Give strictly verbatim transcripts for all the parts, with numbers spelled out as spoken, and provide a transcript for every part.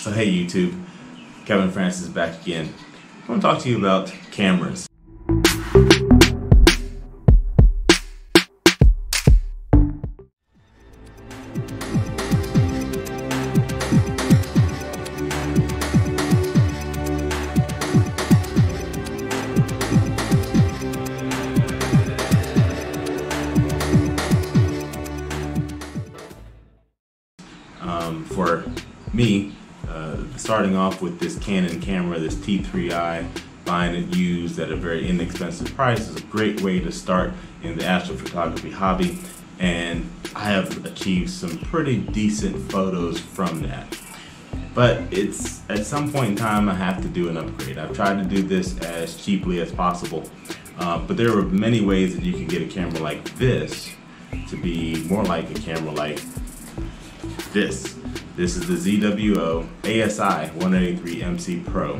So hey YouTube, Kevin Francis is back again. I want to talk to you about cameras. Um, for me, uh, starting off with this Canon camera, this T three i, buying it used at a very inexpensive price is a great way to start in the astrophotography hobby, and I have achieved some pretty decent photos from that. But it's at some point in time I have to do an upgrade. I've tried to do this as cheaply as possible, uh, but there are many ways that you can get a camera like this to be more like a camera like this. This is the Z W O A S I one eighty-three M C Pro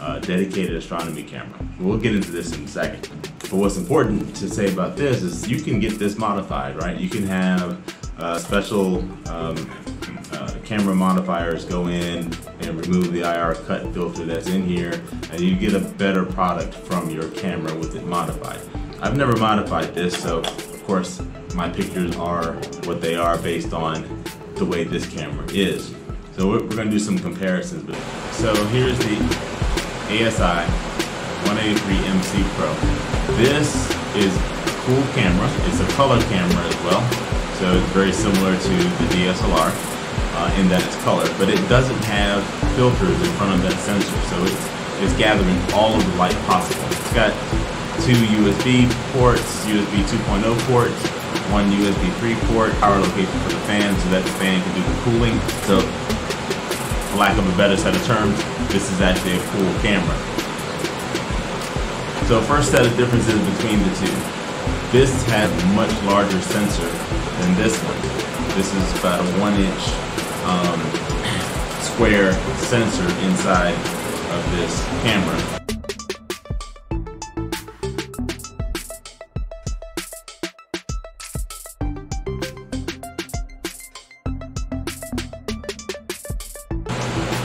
uh, dedicated astronomy camera. We'll get into this in a second. But what's important to say about this is you can get this modified, right? You can have uh, special um, uh, camera modifiers go in and remove the I R cut filter that's in here, and you get a better product from your camera with it modified. I've never modified this, so of course my pictures are what they are based on the way this camera is. So we're, we're gonna do some comparisons. But so here's the A S I one eighty-three M C Pro. This is a cool camera. It's a color camera as well. So it's very similar to the D S L R uh, in that it's color, but it doesn't have filters in front of that sensor. So it's, it's gathering all of the light possible. It's got two U S B ports, U S B two point oh ports, one U S B three port, power location for the fan so that the fan can do the cooling. So, for lack of a better set of terms, this is actually a cool camera. So first set of differences between the two. This has a much larger sensor than this one. This is about a one inch um, square sensor inside of this camera.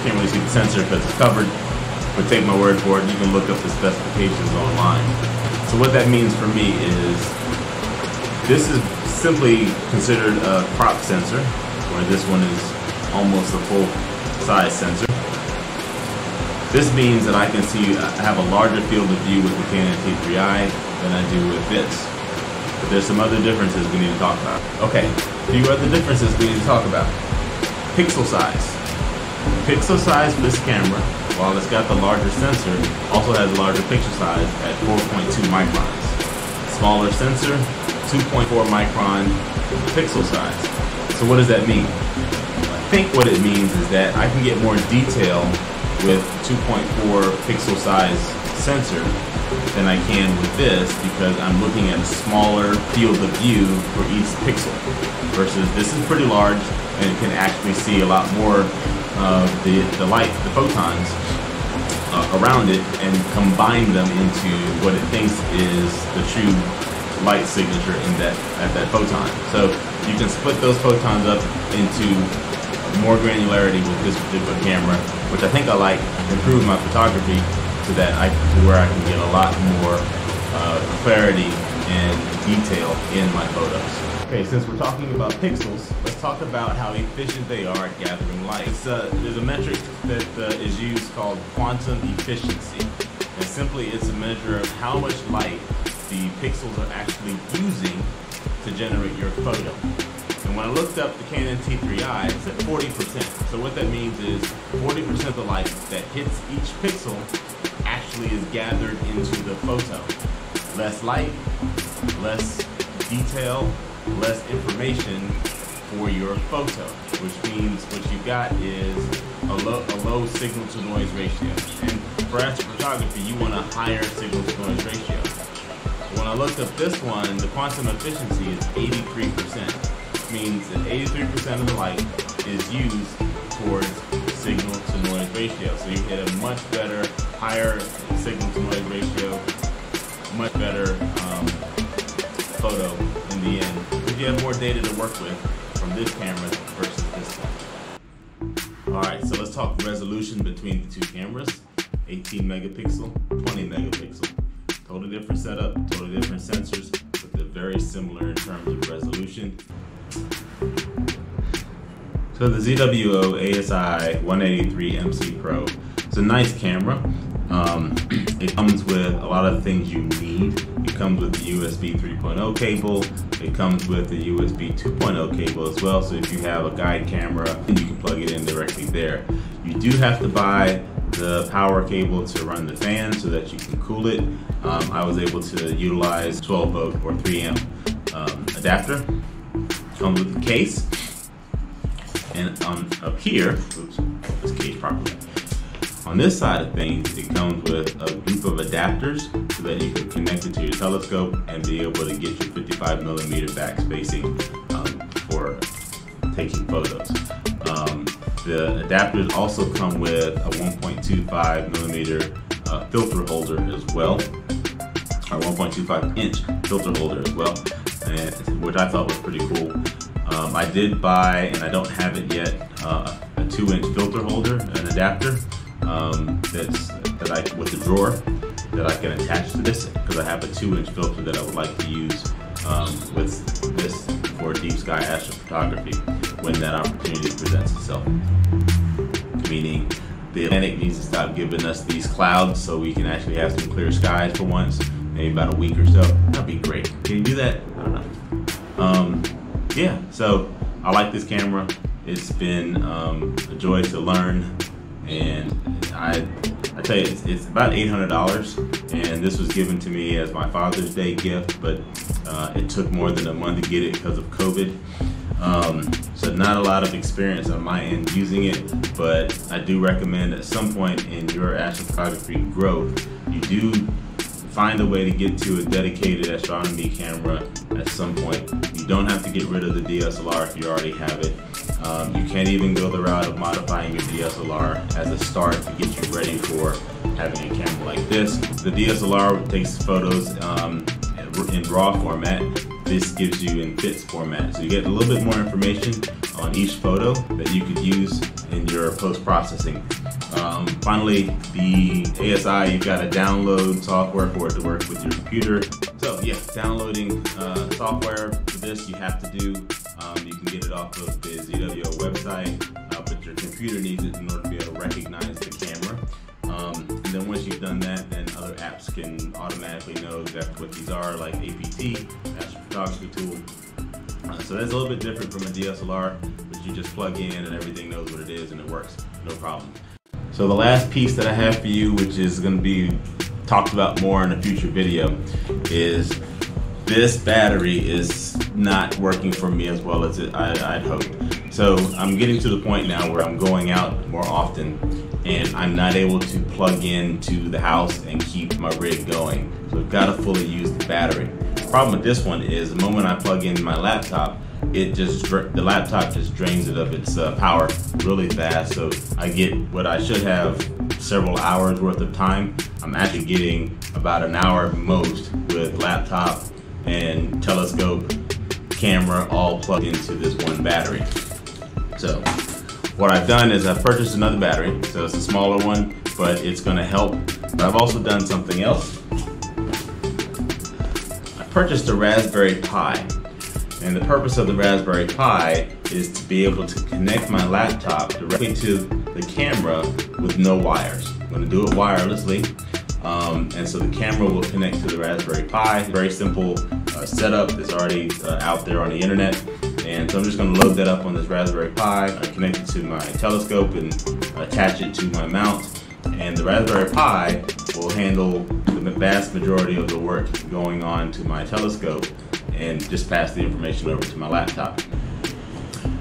Can't really see the sensor because it's covered, but take my word for it, you can look up the specifications online. So what that means for me is this is simply considered a crop sensor, where this one is almost a full size sensor. This means that I can see, I have a larger field of view with the Canon T three i than I do with this. But there's some other differences we need to talk about. Okay, a few other differences we need to talk about. Pixel size. Pixel size for this camera, while it's got the larger sensor, also has a larger pixel size at four point two microns. Smaller sensor, two point four micron pixel size. So what does that mean? I think what it means is that I can get more detail with two point four pixel size sensor than I can with this, because I'm looking at a smaller field of view for each pixel, versus this is pretty large and it can actually see a lot more of uh, the, the light, the photons uh, around it, and combine them into what it thinks is the true light signature in that at that photon. So you can split those photons up into more granularity with this particular camera, which I think I like, improve my photography to that I to where I can get a lot more uh, clarity and detail in my photos. Okay, since we're talking about pixels, let's talk about how efficient they are at gathering light. Uh, there's a metric that uh, is used called quantum efficiency, and simply it's a measure of how much light the pixels are actually using to generate your photo. And when I looked up the Canon T three i, it's at forty percent. So what that means is forty percent of the light that hits each pixel actually is gathered into the photo. Less light, less detail, less information for your photo, which means what you got is a low, a low signal to noise ratio. And for astrophotography, you want a higher signal to noise ratio. When I looked up this one, the quantum efficiency is eighty-three percent. It means that eighty-three percent of the light is used towards signal to noise ratio. So you get a much better, higher signal to noise ratio, much better um, photo in the end, because you have more data to work with from this camera versus this one. Alright, so let's talk talk resolution between the two cameras, eighteen megapixel, twenty megapixel. Totally different setup, totally different sensors, but they're very similar in terms of resolution. So the Z W O A S I one eighty-three M C Pro, it's a nice camera. Um, it comes with a lot of things you need. It comes with the U S B three point oh cable. It comes with the U S B two point oh cable as well. So if you have a guide camera, you can plug it in directly there. You do have to buy the power cable to run the fan so that you can cool it. Um, I was able to utilize twelve volt or three amp um, adapter. Comes with the case, and um, up here, oops, this case properly. On this side of things, it comes with a group of adapters so that you can connect it to your telescope and be able to get your fifty-five millimeter back spacing um, for taking photos. Um, The adapters also come with a one point two five millimeter uh, filter holder as well, or one point two five inch filter holder as well, and, which I thought was pretty cool. Um, I did buy, and I don't have it yet, uh, a two inch filter holder, an adapter um, that's that I with a drawer that I can attach to this, because I have a two inch filter that I would like to use um, with this for deep sky astrophotography, when that opportunity presents itself. Meaning the Atlantic needs to stop giving us these clouds so we can actually have some clear skies for once, maybe about a week or so. That'd be great. Can you do that? I don't know. Um, yeah, so I like this camera. It's been um, a joy to learn. And I, I tell you, it's, it's about eight hundred dollars. And this was given to me as my Father's Day gift, but uh, it took more than a month to get it because of COVID. Um, so not a lot of experience on my end using it, but I do recommend at some point in your astrophotography growth, you do find a way to get to a dedicated astronomy camera at some point. You don't have to get rid of the D S L R if you already have it. Um, you can't even go the route of modifying your D S L R as a start to get you ready for having a camera like this. The D S L R takes photos um, in RAW format. This gives you in FITS format, so you get a little bit more information on each photo that you could use in your post-processing. Um, finally, the A S I, you've got to download software for it to work with your computer. So yeah, downloading uh, software for this you have to do. Um, you can get it off of the Z W O website, uh, but your computer needs it in order to be able to recognize the camera. Um, and then once you've done that, then other apps can automatically know exactly what these are, like A P T, astrophotography tool. Uh, so that's a little bit different from a D S L R, but you just plug in and everything knows what it is and it works, no problem. So the last piece that I have for you, which is going to be talked about more in a future video, is this battery is not working for me as well as it, I, I'd hoped. So I'm getting to the point now where I'm going out more often, and I'm not able to plug into the house and keep my rig going. So I've got to fully use the battery. The problem with this one is the moment I plug in my laptop, it just the laptop just drains it of its uh, power really fast. So I get what I should have several hours worth of time. I'm actually getting about an hour at most with laptop and telescope, camera all plugged into this one battery. So what I've done is I've purchased another battery, so it's a smaller one, but it's gonna help. But I've also done something else. I purchased a Raspberry Pi, and the purpose of the Raspberry Pi is to be able to connect my laptop directly to the camera with no wires. I'm gonna do it wirelessly, um, and so the camera will connect to the Raspberry Pi. Very simple uh, setup, it's already uh, out there on the internet. And so I'm just going to load that up on this Raspberry Pi. I connect it to my telescope and attach it to my mount. And the Raspberry Pi will handle the vast majority of the work going on to my telescope and just pass the information over to my laptop.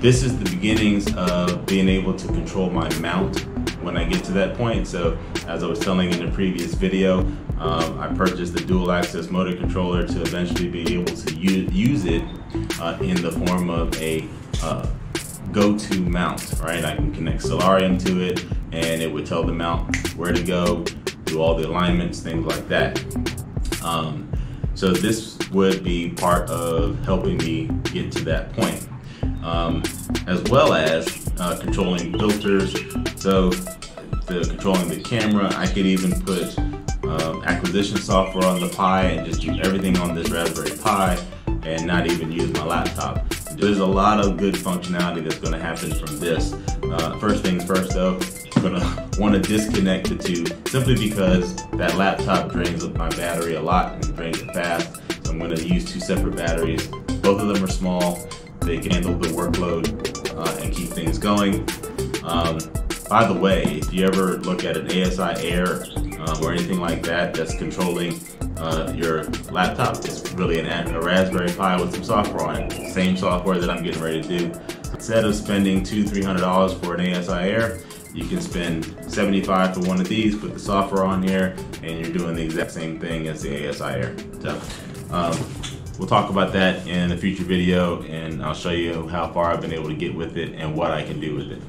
This is the beginnings of being able to control my mount when I get to that point. So as I was telling in the previous video, um, I purchased the dual access motor controller to eventually be able to use it uh, in the form of a uh, go-to mount, right? I can connect Solarium to it and it would tell the mount where to go, do all the alignments, things like that. Um, so this would be part of helping me get to that point. Um, as well as uh, controlling filters, so the controlling the camera. I could even put uh, acquisition software on the Pi and just do everything on this Raspberry Pi and not even use my laptop. There's a lot of good functionality that's going to happen from this. Uh, first things first though, I'm going to want to disconnect the two simply because that laptop drains up my battery a lot and drains it fast. So I'm going to use two separate batteries. Both of them are small. They can handle the workload uh, and keep things going. Um, by the way, if you ever look at an A S I Air uh, or anything like that that's controlling Uh, your laptop, is really an, a Raspberry Pi with some software on it. Same software that I'm getting ready to do. Instead of spending two, three hundred dollars for an A S I Air, you can spend seventy-five for one of these, put the software on here, and you're doing the exact same thing as the A S I Air. So, um, we'll talk about that in a future video, and I'll show you how far I've been able to get with it and what I can do with it.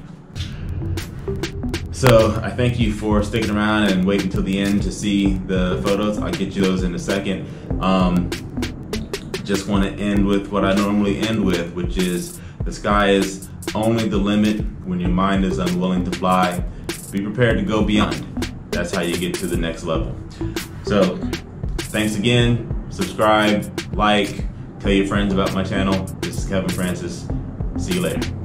So I thank you for sticking around and waiting till the end to see the photos. I'll get you those in a second. Um, just want to end with what I normally end with, which is the sky is only the limit when your mind is unwilling to fly. Be prepared to go beyond. That's how you get to the next level. So thanks again. Subscribe, like, tell your friends about my channel. This is Kevin Francis. See you later.